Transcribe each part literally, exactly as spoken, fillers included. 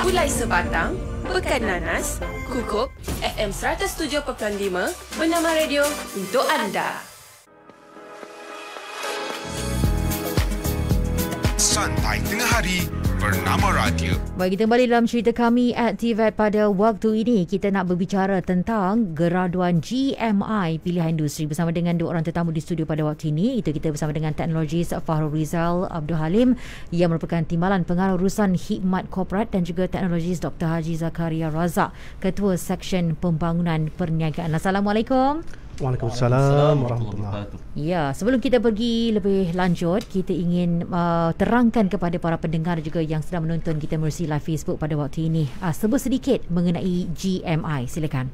Gulai sebatang, pekan nanas, kukup, F M seratus tujuh perpuluhan lima, Bernama Radio untuk anda. Santai tengah hari, Bernama Radio. Baik, kita kembali dalam cerita kami at T V E T pada waktu ini. Kita nak berbicara tentang graduan G M I pilihan industri bersama dengan dua orang tetamu di studio pada waktu ini. Itu kita bersama dengan teknologis Fahrul Rizal Abdul Halim yang merupakan Timbalan Pengurusan Khidmat Korporat dan juga teknologis Doktor Haji Zakaria Razak, Ketua Seksyen Pembangunan Perniagaan. Assalamualaikum. Waalaikumsalam warahmatullahi wabarakatuh. Ya, sebelum kita pergi lebih lanjut, kita ingin uh, terangkan kepada para pendengar juga yang sedang menonton kita melalui live Facebook pada waktu ini. Uh, sebut sedikit mengenai G M I, silakan.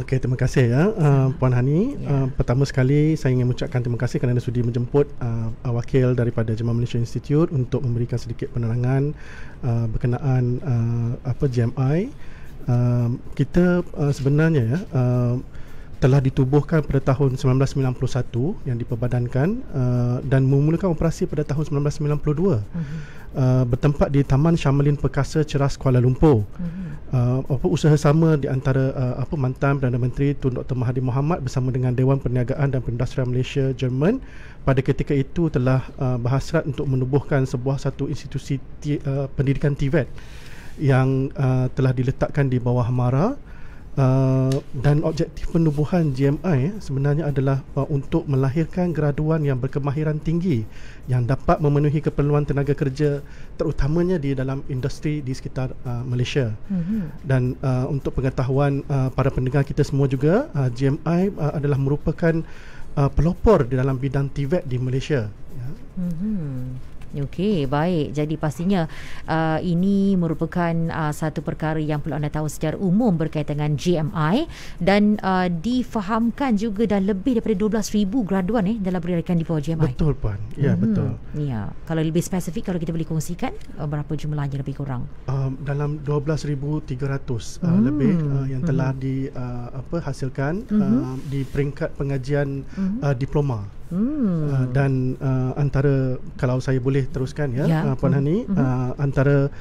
Okey, terima kasih ya uh, Puan Hani. Yeah. Uh, pertama sekali saya ingin mengucapkan terima kasih kerana sudi menjemput uh, wakil daripada Jemaah Malaysia Institute untuk memberikan sedikit penerangan uh, berkenaan uh, apa G M I. Uh, kita uh, sebenarnya ya uh, telah ditubuhkan pada tahun seribu sembilan ratus sembilan puluh satu yang diperbadankan uh, dan memulakan operasi pada tahun seribu sembilan ratus sembilan puluh dua. Uh-huh. uh, bertempat di Taman Syamalin Perkasa Ceras Kuala Lumpur. Uh-huh. uh, usaha sama di antara uh, apa mantan Perdana Menteri Tun Doktor Mahathir Mohamad bersama dengan Dewan Perniagaan dan Perindustrian Malaysia Jerman pada ketika itu telah uh, berhasrat untuk menubuhkan sebuah satu institusi t, uh, pendidikan T V E T yang uh, telah diletakkan di bawah MARA. Uh, dan objektif penubuhan G M I sebenarnya adalah uh, untuk melahirkan graduan yang berkemahiran tinggi yang dapat memenuhi keperluan tenaga kerja terutamanya di dalam industri di sekitar uh, Malaysia. Mm-hmm. Dan uh, untuk pengetahuan uh, para pendengar kita semua juga, uh, G M I uh, adalah merupakan uh, pelopor di dalam bidang T V E T di Malaysia. Yeah. Mm-hmm. Okey, baik. Jadi pastinya uh, ini merupakan uh, satu perkara yang perlu anda tahu secara umum berkaitan dengan G M I dan uh, difahamkan juga dah lebih daripada dua belas ribu graduan eh dalam pendidikan di bawah G M I. Betul Puan. Ya, mm-hmm. betul. Ya, kalau lebih spesifik kalau kita boleh kongsikan uh, berapa jumlahnya lebih kurang? Um, dalam dua belas ribu tiga ratus mm. uh, lebih uh, yang telah mm-hmm. di uh, apa hasilkan mm-hmm. uh, di peringkat pengajian mm-hmm. uh, diploma. Hmm. Uh, dan uh, antara kalau saya boleh teruskan ya, ya. Uh, Puan Hani, hmm. uh, antara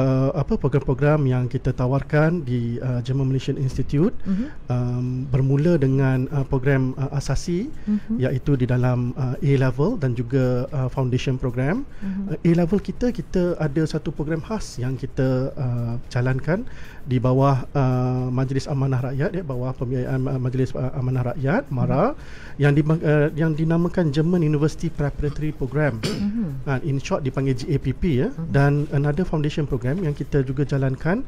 uh, apa program-program yang kita tawarkan di uh, Jemaah Malaysian Institute hmm. um, bermula dengan uh, program uh, asasi hmm. iaitu di dalam uh, A level dan juga uh, foundation program. Hmm. Uh, A level kita kita ada satu program khas yang kita uh, jalankan di bawah uh, Majlis Amanah Rakyat ya, bawah pembiayaan uh, Majlis uh, Amanah Rakyat MARA hmm. yang di, uh, yang di namakan German University Preparatory Program. uh, in short dipanggil G A P P ya. Dan another foundation program yang kita juga jalankan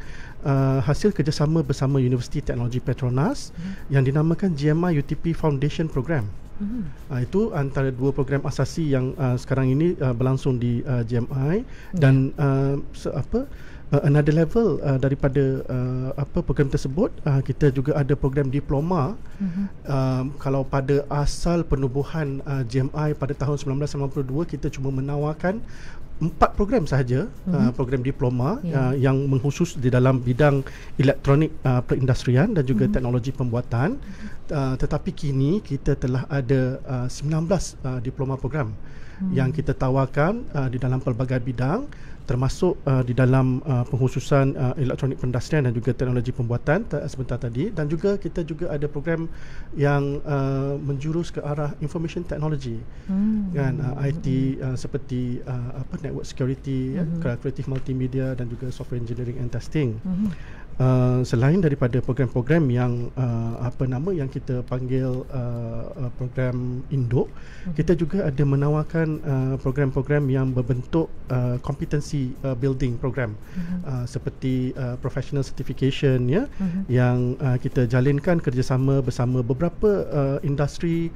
uh, hasil kerjasama bersama Universiti Teknologi Petronas hmm. yang dinamakan G M I U T P Foundation Program. Hmm. Uh, itu antara dua program asasi yang uh, sekarang ini uh, berlangsung di uh, G M I. Hmm. Dan uh, se- apa Uh, another level uh, daripada uh, apa program tersebut, uh, kita juga ada program diploma. Mm-hmm. Uh, kalau pada asal penubuhan uh, G M I pada tahun seribu sembilan ratus sembilan puluh dua kita cuma menawarkan empat program sahaja. Mm-hmm. uh, program diploma yeah. uh, yang mengkhusus di dalam bidang elektronik uh, perindustrian dan juga mm-hmm. teknologi pembuatan. Mm-hmm. uh, tetapi kini kita telah ada uh, sembilan belas uh, diploma program mm-hmm. yang kita tawarkan uh, di dalam pelbagai bidang termasuk uh, di dalam uh, pengkhususan uh, elektronik perindustrian dan juga teknologi pembuatan t- sebentar tadi. Dan juga kita juga ada program yang uh, menjurus ke arah information technology hmm. kan uh, I T uh, seperti uh, apa network security, hmm. ya, creative multimedia dan juga software engineering and testing. Hmm. Uh, selain daripada program-program yang uh, apa nama yang kita panggil uh, uh, program induk, mm-hmm. kita juga ada menawarkan uh, program-program yang berbentuk uh, competency uh, building program, mm-hmm. uh, seperti uh, professional certification ya, mm-hmm. yang uh, kita jalinkan kerjasama bersama beberapa uh, industri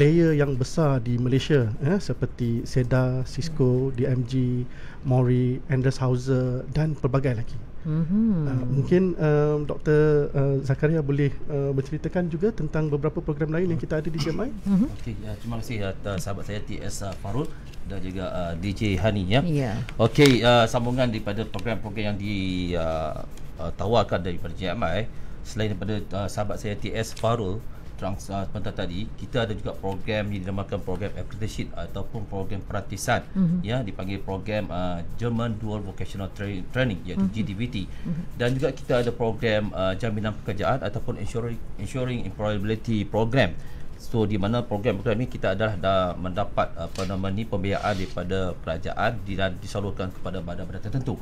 player yang besar di Malaysia eh, seperti SEDA, Cisco, D M G, Mori, Anders Hauser dan pelbagai lagi. Mm-hmm. Uh, mungkin um, Doktor Uh, Zakaria boleh uh, berceritakan juga tentang beberapa program lain yang kita ada di G M I. Mm-hmm. Okey, uh, terima kasih uh, sahabat saya T S uh, Fahrul dan juga uh, D J Hani ya. Yeah. Okey, uh, sambungan daripada program-program yang ditawarkan uh, uh, daripada G M I, selain daripada uh, sahabat saya T S Fahrul terang uh, sebentar tadi, kita ada juga program yang dinamakan program apprenticeship ataupun program perantisan, mm-hmm. ya, dipanggil program uh, German Dual Vocational Training, Training iaitu mm-hmm. G D V T. Mm-hmm. Dan juga kita ada program uh, jaminan pekerjaan ataupun ensuring, ensuring employability program. So di mana program-program ini kita adalah dah mendapat apa nama ni pembiayaan daripada kerajaan dan disalurkan kepada badan-badan tertentu.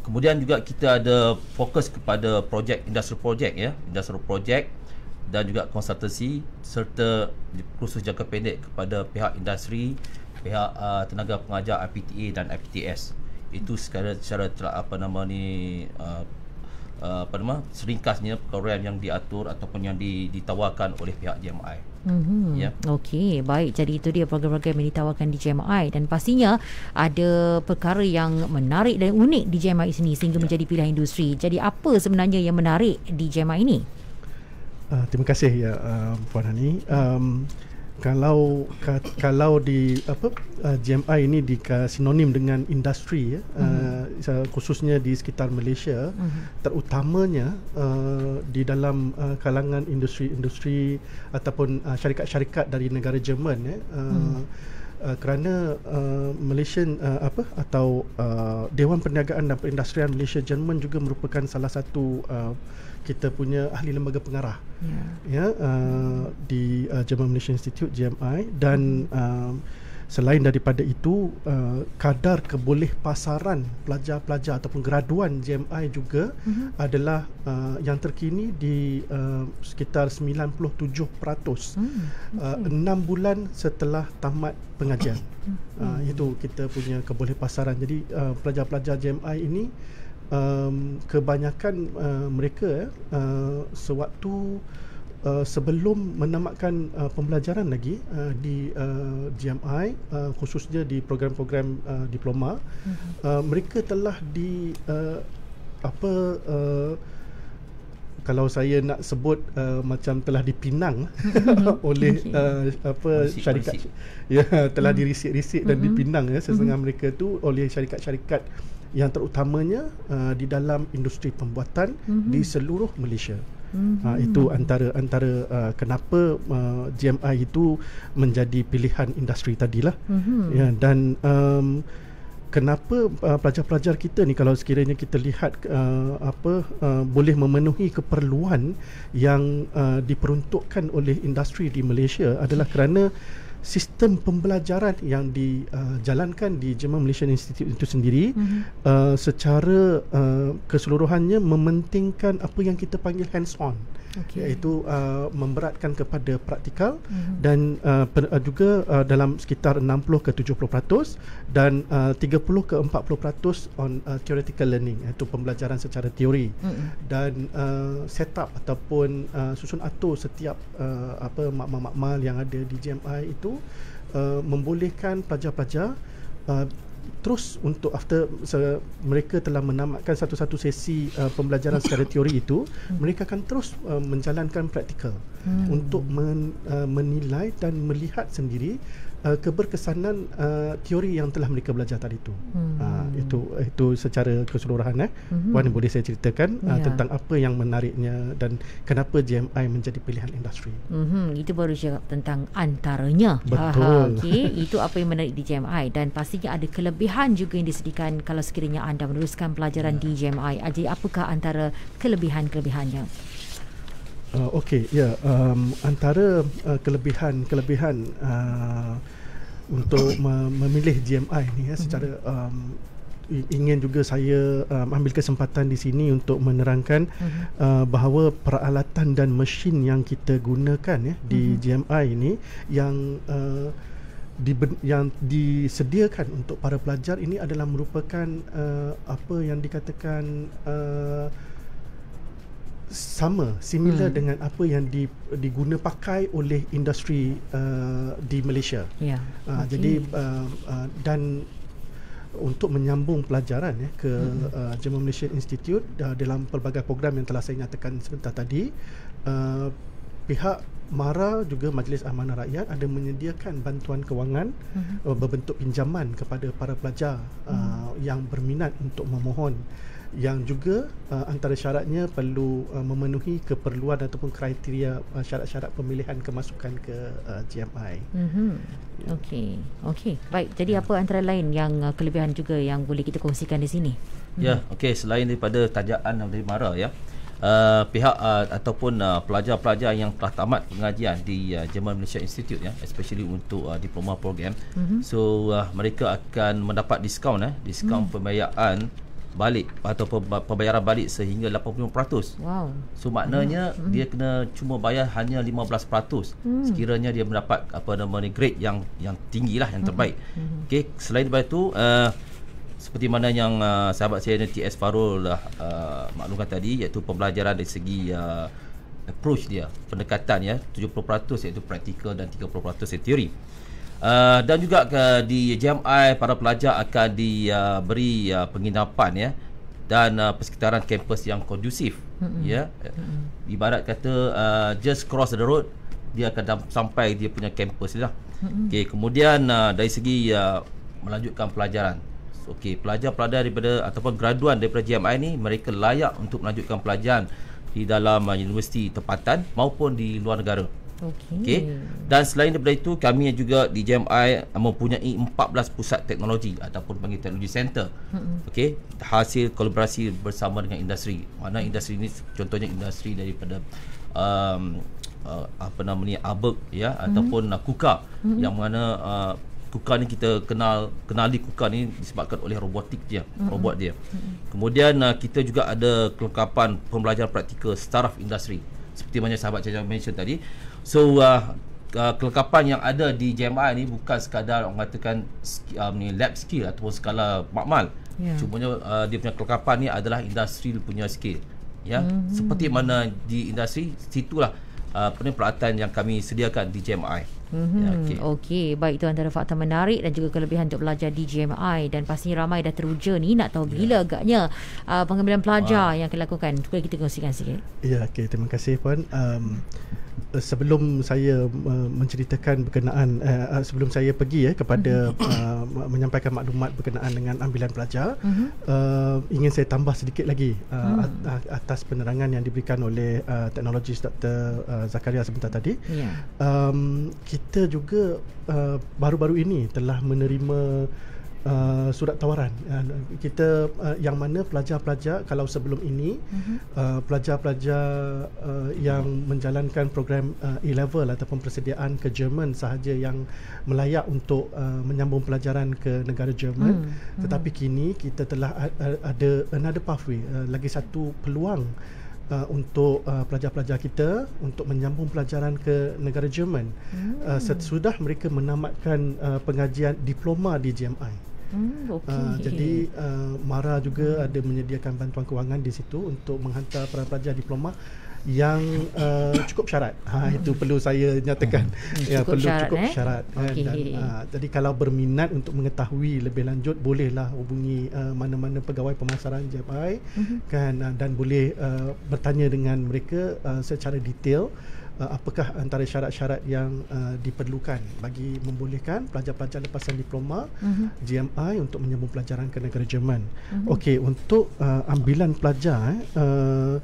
Kemudian juga kita ada fokus kepada projek industri projek ya, industri projek dan juga konsultasi serta kursus jangka pendek kepada pihak industri, pihak uh, tenaga pengajar I P T A dan I P T S. Itu secara secara apa nama ni uh, Uh, apa nama seringkasnya program yang diatur ataupun yang di, ditawarkan oleh pihak G M I. Mm-hmm. Ya. Yeah. Okey, baik. Jadi itu dia program-program yang ditawarkan di G M I dan pastinya ada perkara yang menarik dan unik di G M I ini sehingga yeah. menjadi pilihan industri. Jadi apa sebenarnya yang menarik di G M I ini? Uh, terima kasih ya uh, Puan Hani. Um, kalau ka, kalau di apa uh, G M I ini di sinonim dengan industri ya, mm-hmm. uh, khususnya di sekitar Malaysia, mm-hmm. terutamanya uh, di dalam uh, kalangan industri-industri ataupun uh, syarikat-syarikat dari negara Jerman ya, uh, mm-hmm. Uh, kerana uh, Malaysian uh, apa atau uh, Dewan Perniagaan dan Perindustrian Malaysia Jerman juga merupakan salah satu uh, kita punya ahli lembaga pengarah yeah. ya uh, di uh, Jerman Malaysia Institute G M I dan uh, selain daripada itu uh, kadar keboleh pasaran pelajar-pelajar ataupun graduan G M I juga mm-hmm. adalah uh, yang terkini di uh, sekitar sembilan puluh tujuh peratus mm, uh, enam bulan setelah tamat pengajian. Uh, itu kita punya keboleh pasaran. Jadi uh, pelajar-pelajar G M I ini um, kebanyakan uh, mereka uh, sewaktu uh, sebelum menamatkan uh, pembelajaran lagi uh, di uh, G M I uh, khususnya di program-program uh, diploma, uh-huh. uh, mereka telah di uh, apa uh, kalau saya nak sebut uh, macam telah dipinang oleh okay. uh, apa risik, syarikat risik. Ya telah hmm. dirisik-risik dan hmm. dipinang ya setengah hmm. mereka tu oleh syarikat-syarikat yang terutamanya uh, di dalam industri pembuatan hmm. di seluruh Malaysia. Mm-hmm. Uh, itu antara antara uh, kenapa uh, G M I itu menjadi pilihan industri tadilah. Mm-hmm. Ya, dan um, kenapa uh, pelajar-pelajar kita ni kalau sekiranya kita lihat uh, apa uh, boleh memenuhi keperluan yang uh, diperuntukkan oleh industri di Malaysia adalah kerana sistem pembelajaran yang dijalankan uh, di Jerman Malaysian Institute itu sendiri mm-hmm. uh, secara uh, keseluruhannya mementingkan apa yang kita panggil hands on okay. iaitu uh, memberatkan kepada praktikal mm-hmm. dan uh, per, uh, juga uh, dalam sekitar enam puluh ke tujuh puluh peratus dan uh, tiga puluh ke empat puluh peratus on uh, theoretical learning iaitu pembelajaran secara teori mm-hmm. dan uh, set up ataupun uh, susun atur setiap uh, apa makmal-makmal yang ada di G M I itu Uh, membolehkan pelajar-pelajar uh, terus untuk after se- mereka telah menamatkan satu-satu sesi uh, pembelajaran secara teori itu hmm. mereka akan terus uh, menjalankan praktikal hmm. untuk men, uh, menilai dan melihat sendiri uh, keberkesanan uh, teori yang telah mereka belajar tadi itu hmm. uh, itu itu secara keseluruhan eh. hmm. Puan boleh saya ceritakan yeah. uh, tentang apa yang menariknya dan kenapa G M I menjadi pilihan industri. Hmm. Itu baru cakap tentang antaranya. Betul. Okay. Itu apa yang menarik di G M I dan pastinya ada kelebihan juga yang disediakan kalau sekiranya anda meneruskan pelajaran yeah. di G M I. Jadi apakah antara kelebihan-kelebihannya? Uh, Okey, ya yeah, um, antara uh, kelebihan-kelebihan uh, untuk memilih G M I ni ya, secara um, ingin juga saya um, ambil kesempatan di sini untuk menerangkan uh-huh. uh, bahawa peralatan dan mesin yang kita gunakan ya di uh-huh. G M I ini yang uh, Di, yang disediakan untuk para pelajar ini adalah merupakan uh, apa yang dikatakan uh, sama, similar hmm. dengan apa yang di, diguna pakai oleh industri uh, di Malaysia. Yeah. Uh, okay. Jadi uh, uh, dan untuk menyambung pelajaran ya, ke hmm. uh, Jerman Malaysian Institute uh, dalam pelbagai program yang telah saya nyatakan sebentar tadi, uh, pihak MARA juga Majlis Amanah Rakyat ada menyediakan bantuan kewangan uh-huh. berbentuk pinjaman kepada para pelajar uh-huh. uh, yang berminat untuk memohon yang juga uh, antara syaratnya perlu uh, memenuhi keperluan ataupun kriteria uh, syarat-syarat pemilihan kemasukan ke uh, G M I. Mm-hmm. Ya. Okey, okey. Baik, jadi ya. Apa antara lain yang uh, kelebihan juga yang boleh kita kongsikan di sini? Ya, hmm. okey, selain daripada tajaan dari MARA ya. Uh, pihak uh, ataupun uh, pelajar-pelajar yang telah tamat pengajian di uh, German Malaysia Institute ya, especially untuk uh, diploma program, mm-hmm. so uh, mereka akan mendapat diskaun eh diskaun mm. pembiayaan balik atau pembayaran balik sehingga lapan puluh peratus. Wow. So maknanya mm. dia kena cuma bayar hanya lima belas peratus. Mm. Sekiranya dia mendapat apa nama ni grade yang yang tinggilah, yang terbaik. Mm-hmm. Okey, selain daripada itu uh, seperti mana yang uh, sahabat saya T S Fahrul lah uh, maklumkan tadi, iaitu pembelajaran dari segi uh, approach dia, pendekatan ya, tujuh puluh peratus iaitu praktikal dan tiga puluh peratus iaitu teori. Uh, dan juga uh, di G M I para pelajar akan diberi uh, uh, penginapan ya, dan uh, persekitaran kampus yang kondusif. Mm-hmm. Ya. Mm-hmm. Ibarat kata uh, just cross the road, dia akan sampai dia punya kampus dia lah. Mm-hmm. Okey, kemudian uh, dari segi uh, melanjutkan pelajaran. Okey, pelajar-pelajar daripada ataupun graduan daripada G M I ni, mereka layak untuk melanjutkan pelajaran di dalam uh, universiti tempatan maupun di luar negara. Okey. Okay. Dan selain daripada itu, kami juga di G M I mempunyai empat belas pusat teknologi ataupun panggil teknologi center. Mm-hmm. Okey, hasil kolaborasi bersama dengan industri. Mana industri ni, contohnya industri daripada um, uh, apa nama ni Arburg ya, mm-hmm. ataupun uh, KUKA, mm-hmm. yang mana uh, KUKA ni kita kenal kenali KUKA ni disebabkan oleh robotik dia, mm-hmm. robot dia. Mm-hmm. Kemudian uh, kita juga ada kelengkapan pembelajaran praktikal staraf industri seperti mana sahabat saya mention tadi. So uh, uh, kelengkapan yang ada di G M I ni bukan sekadar orang katakan um, ni lab skill ataupun skala makmal. Yeah. Cumanya uh, dia punya kelengkapan ni adalah industri punya skill. Ya, mm-hmm. seperti mana di industri, situlah Uh, peralatan yang kami sediakan di G M I. Mm-hmm. Ya, Okey, okay. Baik, itu antara fakta menarik dan juga kelebihan untuk pelajar di G M I. Dan pastinya ramai dah teruja ni nak tahu bila yeah. agaknya uh, pengambilan pelajar wow. yang akan dilakukan. Boleh kita kongsikan sikit? Ya, yeah, okay. Terima kasih Puan. um, Sebelum saya uh, menceritakan berkenaan uh, Sebelum saya pergi eh, kepada uh, menyampaikan maklumat berkenaan dengan ambilan pelajar, uh-huh. uh, ingin saya tambah sedikit lagi uh, uh-huh. atas penerangan yang diberikan oleh uh, teknologis Doktor Uh, Zakaria sebentar tadi. Yeah. um, Kita juga uh, baru-baru ini telah menerima Uh, surat tawaran uh, kita uh, yang mana pelajar-pelajar, kalau sebelum ini uh-huh. uh, pelajar-pelajar uh, yang uh-huh. menjalankan program uh, A-level ataupun persediaan ke Jerman sahaja yang melayak untuk uh, menyambung pelajaran ke negara Jerman. Uh-huh. Tetapi kini kita telah a- ada another pathway, uh, lagi satu peluang Uh, untuk uh, pelajar-pelajar kita untuk menyambung pelajaran ke negara Jerman hmm. uh, sesudah mereka menamatkan uh, pengajian diploma di G M I. Hmm, okay. uh, jadi uh, MARA juga hmm. ada menyediakan bantuan kewangan di situ untuk menghantar para pelajar diploma yang uh, cukup syarat. Ha, itu perlu saya nyatakan. Ya, cukup perlu syarat, cukup eh? syarat. Okay. Dan, uh, jadi kalau berminat untuk mengetahui lebih lanjut, bolehlah hubungi uh, mana-mana pegawai pemasaran G M I, uh-huh. kan, uh, dan boleh uh, bertanya dengan mereka uh, secara detail uh, apakah antara syarat-syarat yang uh, diperlukan bagi membolehkan pelajar-pelajar lepasan diploma uh-huh. G M I untuk menyambung pelajaran ke negara Jerman. Uh-huh. Okey, untuk uh, ambilan pelajar eh, uh,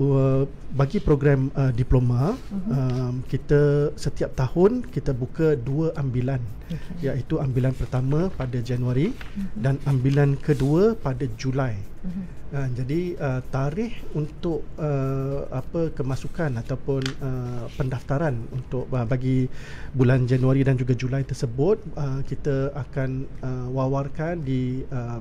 Uh, bagi program uh, diploma, uh-huh. um, kita setiap tahun kita buka dua ambilan, okay. iaitu ambilan pertama pada Januari uh-huh. dan ambilan kedua pada Julai. Uh-huh. Uh, jadi uh, tarikh untuk uh, apa kemasukan ataupun uh, pendaftaran untuk uh, bagi bulan Januari dan juga Julai tersebut uh, kita akan uh, wawarkan di uh,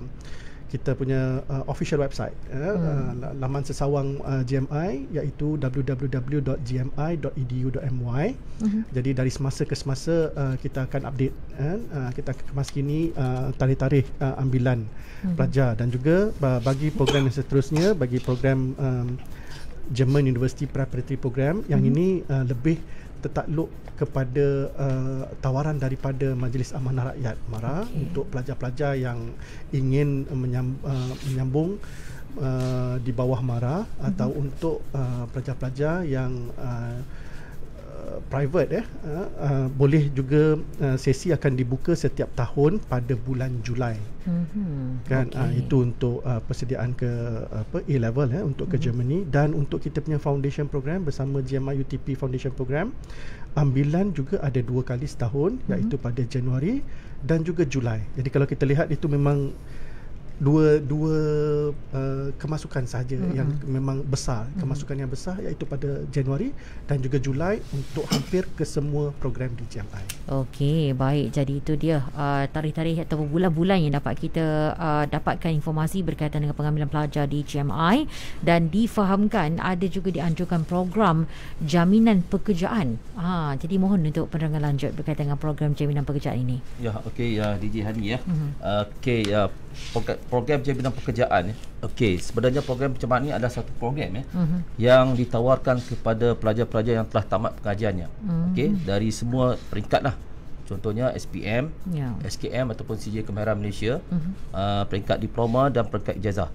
kita punya uh, official website ya, hmm. uh, laman sesawang uh, G M I iaitu w w w dot g m i dot e d u dot m y. uh-huh. Jadi dari semasa ke semasa uh, kita akan update ya, uh, kita kemas kini uh, tarikh-tarikh uh, ambilan uh-huh. pelajar dan juga uh, bagi program yang seterusnya, bagi program um, German University Preparatory Program yang uh-huh. ini uh, lebih tertakluk kepada uh, tawaran daripada Majlis Amanah Rakyat MARA, okay. untuk pelajar-pelajar yang ingin menyambung, uh, menyambung uh, di bawah MARA, mm-hmm. atau untuk uh, pelajar-pelajar yang uh, private, eh, uh, uh, boleh juga uh, sesi akan dibuka setiap tahun pada bulan Julai. Mm-hmm. Kan okay. uh, itu untuk uh, persediaan ke apa A-level, eh, untuk mm-hmm. ke Germany, dan untuk kita punya foundation program bersama G M I U T P foundation program, ambilan juga ada dua kali setahun, mm-hmm. iaitu pada Januari dan juga Julai. Jadi kalau kita lihat itu memang dua dua uh, kemasukan saja mm-hmm. yang memang besar, kemasukan mm-hmm. yang besar iaitu pada Januari dan juga Julai untuk hampir ke semua program di G M I. Okey, baik. Jadi itu dia uh, tarikh-tarikh atau bulan-bulan yang dapat kita uh, dapatkan informasi berkaitan dengan pengambilan pelajar di G M I, dan difahamkan ada juga dianjurkan program jaminan pekerjaan. Ha, jadi mohon untuk penerangan lanjut berkaitan dengan program jaminan pekerjaan ini. Ya, okey ya, D J Hani ya. Mm-hmm. Uh, okey ya. Program jaminan pekerjaan. Okey, sebenarnya program pencamat ini adalah satu program ya, uh-huh. yang ditawarkan kepada pelajar-pelajar yang telah tamat pengajiannya. Uh-huh. Okey, dari semua peringkat lah. Contohnya S P M, yeah. S K M ataupun C J Kemahiran Malaysia, uh-huh. uh, peringkat diploma dan peringkat ijazah.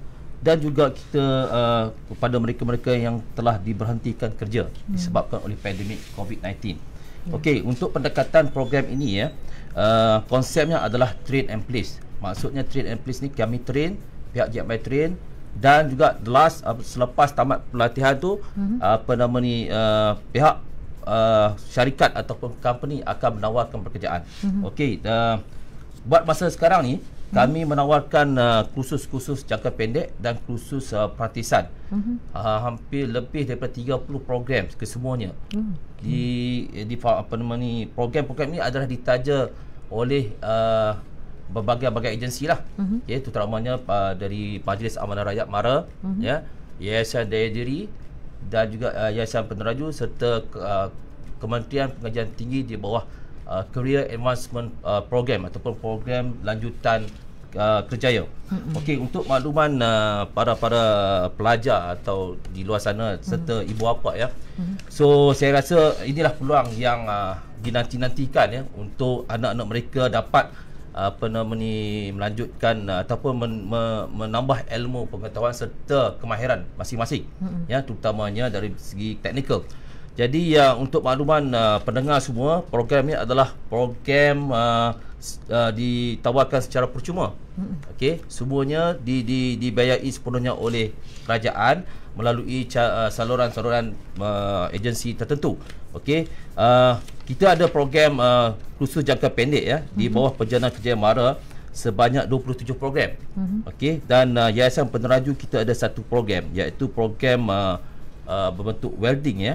Dan juga kita uh, kepada mereka-mereka yang telah diberhentikan kerja uh-huh. disebabkan oleh pandemik COVID sembilan belas. Yeah. Okey, untuk pendekatan program ini ya, uh, konsepnya adalah train and place. Maksudnya train and place ni kami train, pihak G M I train, dan juga the last uh, selepas tamat pelatihan tu mm-hmm. uh, apa nama ni uh, pihak uh, syarikat ataupun company akan menawarkan pekerjaan. Mm-hmm. Okey, uh, buat masa sekarang ni mm-hmm. kami menawarkan uh, kursus-kursus jangka pendek dan kursus uh, perhatisan. Mm-hmm. Uh, hampir lebih daripada tiga puluh program kesemuanya. Mm-hmm. Di di apa nama ni program-program ni adalah ditaja oleh uh, berbagai-bagai agensi lah, uh-huh. ya, terutamanya uh, dari Majlis Amanah Rakyat MARA, uh-huh. ya, Yayasan Daya Diri, dan juga uh, Yayasan Peneraju, serta uh, Kementerian Pengajian Tinggi di bawah uh, Career Advancement uh, Program ataupun program lanjutan uh, kerjaya. Uh-huh. Okey, untuk makluman uh, para-para pelajar atau di luar sana serta uh-huh. ibu bapa ya. Uh-huh. So saya rasa inilah peluang yang uh, dinanti-nantikan ya, untuk anak-anak mereka dapat apa nama ni melanjutkan ataupun men, me, menambah ilmu pengetahuan serta kemahiran masing-masing, mm-hmm. ya, terutamanya dari segi teknikal. Jadi ya, untuk makluman uh, pendengar semua, program ini adalah program uh, uh, ditawarkan secara percuma. Mm-hmm. Okey, semuanya di, di, dibiayai sepenuhnya oleh kerajaan melalui ca, uh, saluran-saluran uh, agensi tertentu. Okey, uh, kita ada program uh, kursus jangka pendek ya, mm-hmm. di bawah Perjalanan Kerja MARA sebanyak dua puluh tujuh program. Mm-hmm. Okey, dan uh, Yayasan Peneraju kita ada satu program, iaitu program uh, uh, berbentuk welding ya.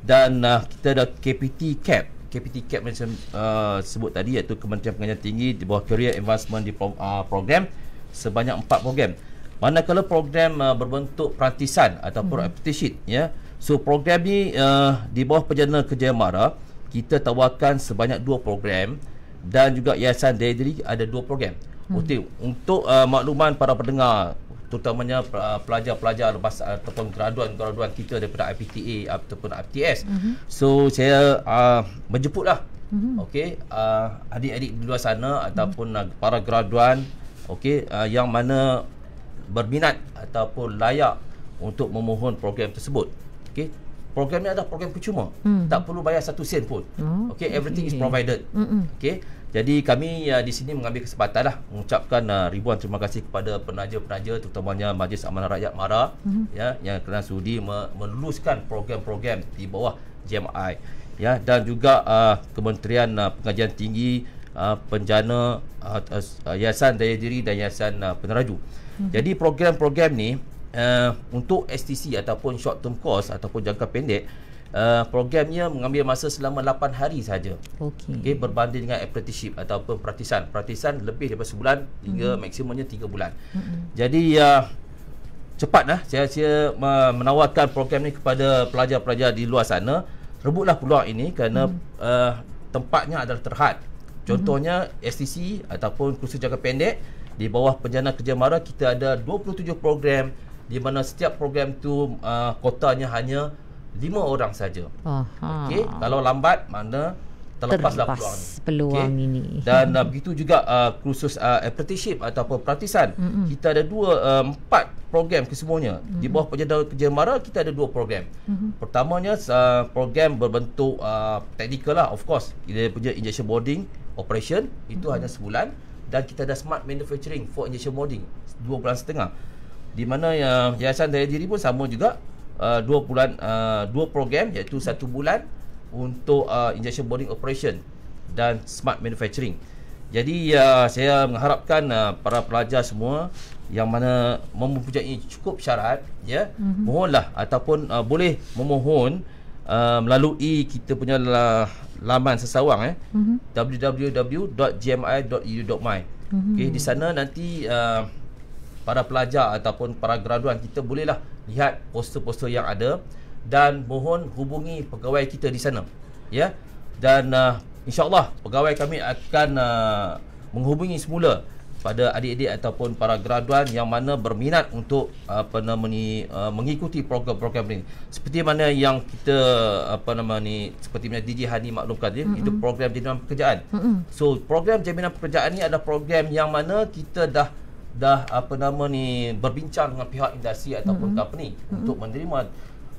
Dan uh, kita ada K P T C A P. K P T C A P macam uh, sebut tadi, iaitu Kementerian Pengajian Tinggi di bawah Career Advancement di pro, uh, program sebanyak empat program. Manakala program uh, berbentuk perantisan ataupun mm-hmm. apprenticeship ya. So program ni uh, di bawah Perjalanan Kerja MARA kita tawarkan sebanyak dua program, dan juga Yayasan Daya Diri ada dua program. Hmm. Untuk, untuk uh, makluman para pendengar, terutamanya uh, pelajar-pelajar lepas ataupun graduan-graduan kita daripada I P T A ataupun I P T S. Hmm. So saya uh, menjemputlah hmm. okey uh, adik-adik di luar sana ataupun hmm. para graduan, okey uh, yang mana berminat ataupun layak untuk memohon program tersebut. Okey. Program ni adalah program percuma. Hmm. Tak perlu bayar satu sen pun. Hmm. Okey, everything okay. is provided. Hmm. Okey. Jadi kami uh, di sini mengambil kesempatan lah mengucapkan uh, ribuan terima kasih kepada penaja-penaja, terutamanya Majlis Amanah Rakyat MARA hmm. ya, yang kerana sudi me- meluluskan program-program di bawah G M I ya, dan juga uh, Kementerian uh, Pengajian Tinggi, uh, Penjana, uh, uh, Yayasan Daya Diri dan Yayasan uh, Peneraju. Hmm. Jadi program-program ni Uh, untuk S T C ataupun short term course ataupun jangka pendek, uh, programnya mengambil masa selama lapan hari saja. Okey. Okay, berbanding dengan apprenticeship ataupun peratisan. Peratisan lebih daripada sebulan hingga mm-hmm. maksimumnya tiga bulan. Mm-hmm. Jadi uh, cepatlah saya saya uh, menawarkan program ini kepada pelajar-pelajar di luar sana. Rebutlah peluang ini kerana mm-hmm. uh, tempatnya adalah terhad. Contohnya mm-hmm. S T C ataupun kursus jangka pendek di bawah Perjalanan Kerja MARA kita ada dua puluh tujuh program, di mana setiap program tu uh, kotanya hanya lima orang saja. Okey, kalau lambat mana terlepaslah peluang, peluang okay. ini. Dan hmm. begitu juga uh, kursus uh, apprenticeship ataupun peratisan. Hmm. Kita ada dua uh, empat program kesemuanya. Hmm. Di bawah penjadawal kerja MARA kita ada dua program. Hmm. Pertamanya uh, program berbentuk uh, teknikal lah, of course. Kita punya injection molding operation itu hmm. hanya sebulan, dan kita ada smart manufacturing for injection molding dua bulan setengah. Di mana uh, Yayasan Daya Diri pun sama juga uh, dua bulan uh, dua program, iaitu satu bulan untuk uh, injection molding operation dan smart manufacturing. Jadi uh, saya mengharapkan uh, para pelajar semua yang mana mempunyai cukup syarat, ya, mm-hmm. mohonlah ataupun uh, boleh memohon uh, melalui kita punya la, laman sesawang eh mm-hmm. w w w dot g m i dot e d u dot m y. Mm-hmm. Okey, di sana nanti uh, para pelajar ataupun para graduan kita bolehlah lihat poster-poster yang ada, dan mohon hubungi pegawai kita di sana, ya, yeah? Dan uh, insyaAllah pegawai kami akan uh, menghubungi semula pada adik-adik ataupun para graduan yang mana berminat untuk apa nama ni uh, mengikuti program-program ini, seperti mana yang kita apa nama ni seperti mana D J Hani maklumkan tadi, mm-hmm. itu program jaminan pekerjaan. Mm-hmm. So program jaminan pekerjaan ni adalah program yang mana kita dah dah apa nama ni berbincang dengan pihak industri ataupun mm-hmm. company mm-hmm. untuk menerima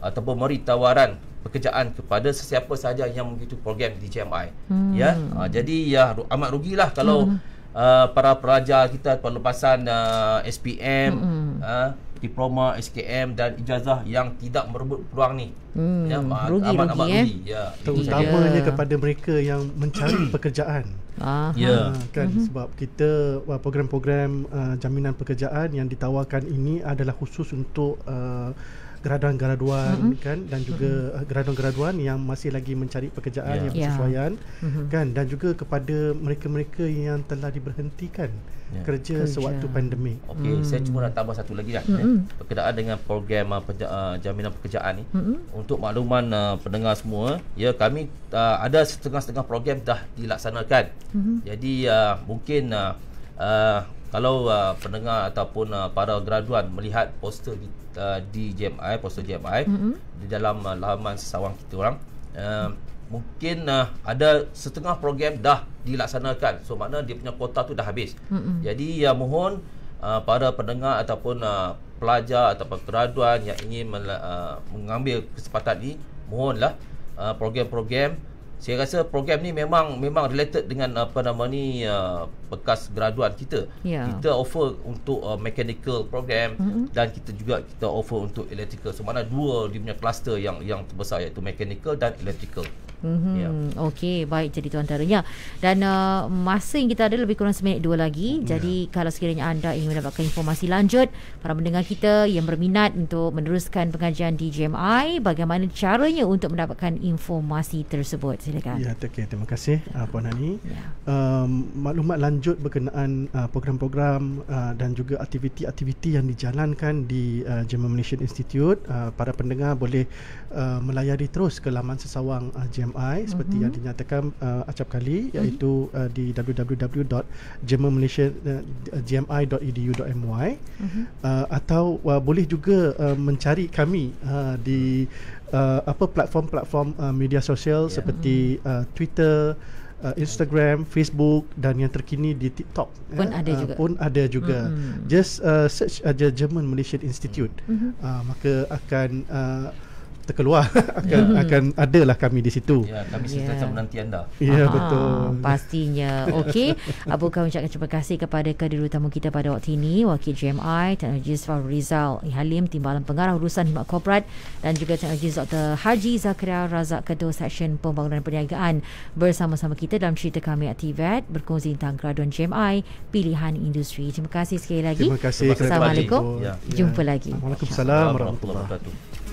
ataupun memberi tawaran pekerjaan kepada sesiapa sahaja yang mengikuti program di G M I. Hmm. Ya, uh, jadi ya amat rugilah kalau hmm. uh, para pelajar kita pelepasan uh, S P M, hmm. uh, diploma S K M dan ijazah yang tidak merebut peluang ni. Hmm. Ya, amat rugi, amat rugi. Amat eh? rugi. Ya, terutamanya yeah. kepada mereka yang mencari pekerjaan. Ah, yeah. kan mm-hmm. sebab kita program-program uh, jaminan pekerjaan yang ditawarkan ini adalah khusus untuk uh, graduan-graduan mm-hmm. kan, dan juga mm-hmm. graduan-graduan yang masih lagi mencari pekerjaan yeah. yang bersesuaian yeah. mm-hmm. kan, dan juga kepada mereka-mereka yang telah diberhentikan yeah. kerja, kerja sewaktu pandemik. Okey, mm. saya cuma nak tambah satu lagi lah, mm-hmm. eh, berkenaan dengan program uh, peja, uh, jaminan pekerjaan ni. Mm-hmm. Untuk makluman uh, pendengar semua, ya, kami uh, ada setengah-setengah program dah dilaksanakan. Mm-hmm. Jadi uh, mungkin uh, uh, kalau uh, pendengar ataupun uh, para graduan melihat poster di Uh, di G M I, poster G M I mm-hmm. di dalam uh, laman sesawang kita orang, uh, mungkin uh, ada setengah program dah dilaksanakan, so makna dia punya kuota tu dah habis. Mm-hmm. Jadi uh, mohon uh, para pendengar ataupun uh, pelajar ataupun graduan yang ingin mela- uh, mengambil kesempatan ni, mohonlah uh, program-program. Saya rasa program ni memang memang related dengan apa nama ni uh, bekas graduan kita. Yeah. Kita offer untuk uh, mechanical program, mm-hmm. dan kita juga kita offer untuk electrical. So mana dua dia punya kluster yang yang terbesar, iaitu mechanical dan electrical. Mm-hmm. Yeah. Okey, baik, jadi itu antaranya. Dan uh, masa yang kita ada lebih kurang seminit dua lagi. Yeah. Jadi kalau sekiranya anda ingin mendapatkan informasi lanjut, para pendengar kita yang berminat untuk meneruskan pengajian di G M I, bagaimana caranya untuk mendapatkan informasi tersebut? Silakan. Ya, okay, terima kasih uh, Puan Hani. Yeah. Um, maklumat lanjut berkenaan uh, program-program uh, dan juga aktiviti-aktiviti yang dijalankan di uh, G M I Malaysian Institute, uh, para pendengar boleh uh, melayari terus ke laman sesawang uh, G M I seperti mm-hmm. yang dinyatakan uh, acap kali, iaitu uh, di w w w dot g m i dot e d u dot m y. mm-hmm. uh, atau uh, boleh juga uh, mencari kami uh, di uh, apa platform-platform uh, media sosial, yeah. seperti uh, Twitter, Uh, Instagram, Facebook, dan yang terkini di TikTok pun ya, ada uh, juga. Pun ada juga. Mm-hmm. Just uh, search aja German Malaysian Institute, mm-hmm. uh, maka akan uh, terkeluar akan yeah. akan adalah kami di situ. Ya, kami sentiasa yeah. menanti anda. Ya, yeah, betul. Pastinya. Okey, Abu kami ucapkan terima kasih kepada kedua tamu kita pada waktu ini, Wakil G M I Teknologi Fahrul Rizal A. Halim, Timbalan Pengarah Urusan Khidmat Korporat, dan juga Teknologi Doktor Haji Zakaria Razak, Ketua Seksyen Pembangunan Perniagaan, bersama-sama kita dalam Cerita Kami at T V E T, berkongsi tentang keraduan G M I, pilihan industri. Terima kasih sekali lagi. Terima kasih. Assalamualaikum. Ya, ya. Jumpa lagi. Waalaikumsalam warahmatullahi wabarakatuh.